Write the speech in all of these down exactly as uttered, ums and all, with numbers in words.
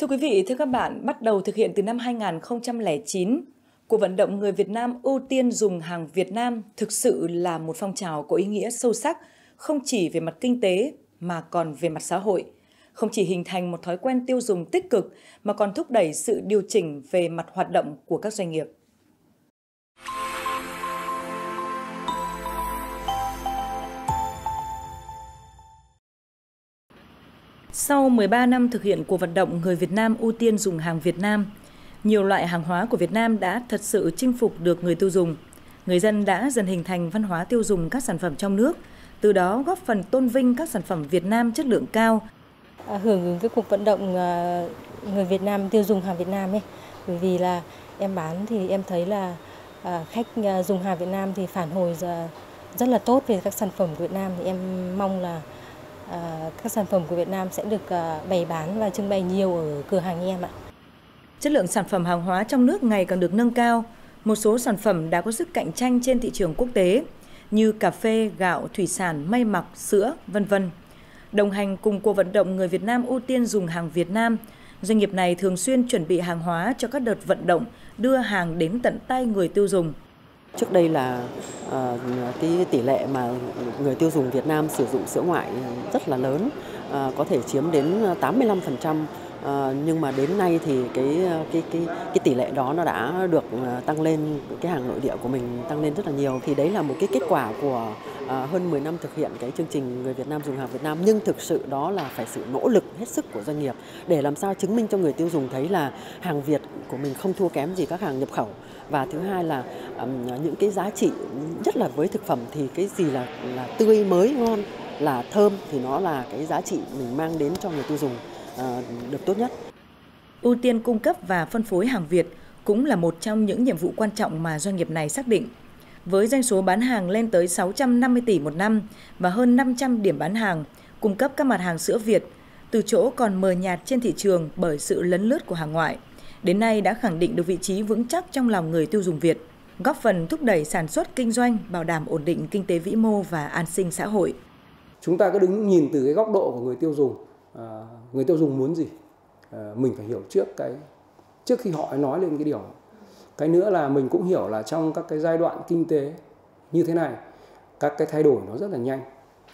Thưa quý vị, thưa các bạn, bắt đầu thực hiện từ năm hai nghìn không trăm lẻ chín, cuộc vận động người Việt Nam ưu tiên dùng hàng Việt Nam thực sự là một phong trào có ý nghĩa sâu sắc, không chỉ về mặt kinh tế mà còn về mặt xã hội. Không chỉ hình thành một thói quen tiêu dùng tích cực mà còn thúc đẩy sự điều chỉnh về mặt hoạt động của các doanh nghiệp. Sau mười ba năm thực hiện cuộc vận động người Việt Nam ưu tiên dùng hàng Việt Nam, nhiều loại hàng hóa của Việt Nam đã thật sự chinh phục được người tiêu dùng. Người dân đã dần hình thành văn hóa tiêu dùng các sản phẩm trong nước, từ đó góp phần tôn vinh các sản phẩm Việt Nam chất lượng cao. À, hưởng ứng cái cuộc vận động người Việt Nam tiêu dùng hàng Việt Nam ấy, bởi vì là em bán thì em thấy là khách dùng hàng Việt Nam thì phản hồi rất là tốt về các sản phẩm của Việt Nam, thì em mong là các sản phẩm của Việt Nam sẽ được bày bán và trưng bày nhiều ở cửa hàng em ạ. Chất lượng sản phẩm hàng hóa trong nước ngày càng được nâng cao. Một số sản phẩm đã có sức cạnh tranh trên thị trường quốc tế như cà phê, gạo, thủy sản, may mặc, sữa, vân vân. Đồng hành cùng cuộc vận động người Việt Nam ưu tiên dùng hàng Việt Nam, doanh nghiệp này thường xuyên chuẩn bị hàng hóa cho các đợt vận động đưa hàng đến tận tay người tiêu dùng. Trước đây là uh, cái tỷ lệ mà người tiêu dùng Việt Nam sử dụng sữa ngoại rất là lớn, uh, có thể chiếm đến tám mươi lăm phần trăm. Uh, nhưng mà đến nay thì cái cái cái cái tỷ lệ đó nó đã được tăng lên, cái hàng nội địa của mình tăng lên rất là nhiều. Thì đấy là một cái kết quả của uh, hơn mười năm thực hiện cái chương trình người Việt Nam dùng hàng Việt Nam, nhưng thực sự đó là phải sự nỗ lực hết sức của doanh nghiệp để làm sao chứng minh cho người tiêu dùng thấy là hàng Việt của mình không thua kém gì các hàng nhập khẩu. Và thứ hai là um, những cái giá trị, nhất là với thực phẩm thì cái gì là là tươi, mới, ngon, là thơm thì nó là cái giá trị mình mang đến cho người tiêu dùng được tốt nhất. Ưu tiên cung cấp và phân phối hàng Việt cũng là một trong những nhiệm vụ quan trọng mà doanh nghiệp này xác định. Với doanh số bán hàng lên tới sáu trăm năm mươi tỷ một năm và hơn năm trăm điểm bán hàng, cung cấp các mặt hàng sữa Việt, từ chỗ còn mờ nhạt trên thị trường bởi sự lấn lướt của hàng ngoại, đến nay đã khẳng định được vị trí vững chắc trong lòng người tiêu dùng Việt, góp phần thúc đẩy sản xuất kinh doanh, bảo đảm ổn định kinh tế vĩ mô và an sinh xã hội. Chúng ta cứ đứng nhìn từ cái góc độ của người tiêu dùng. À, người tiêu dùng muốn gì à, mình phải hiểu trước cái trước khi họ nói lên cái điều. Cái nữa là mình cũng hiểu là trong các cái giai đoạn kinh tế như thế này, các cái thay đổi nó rất là nhanh,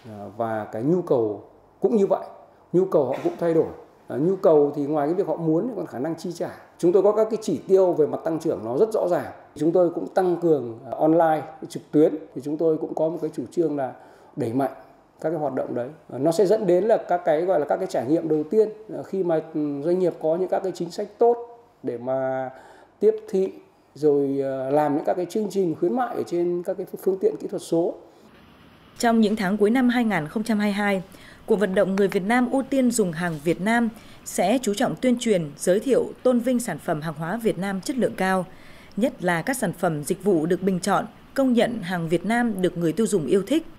à, và cái nhu cầu cũng như vậy, nhu cầu họ cũng thay đổi. À, nhu cầu thì ngoài cái việc họ muốn còn khả năng chi trả. Chúng tôi có các cái chỉ tiêu về mặt tăng trưởng nó rất rõ ràng. Chúng tôi cũng tăng cường online, trực tuyến, thì chúng tôi cũng có một cái chủ trương là đẩy mạnh các cái hoạt động đấy. Nó sẽ dẫn đến là các cái gọi là các cái trải nghiệm đầu tiên khi mà doanh nghiệp có những các cái chính sách tốt để mà tiếp thị, rồi làm những các cái chương trình khuyến mại ở trên các cái phương tiện kỹ thuật số. Trong những tháng cuối năm hai nghìn không trăm hai mươi hai, cuộc vận động người Việt Nam ưu tiên dùng hàng Việt Nam sẽ chú trọng tuyên truyền, giới thiệu, tôn vinh sản phẩm hàng hóa Việt Nam chất lượng cao, nhất là các sản phẩm dịch vụ được bình chọn, công nhận hàng Việt Nam được người tiêu dùng yêu thích.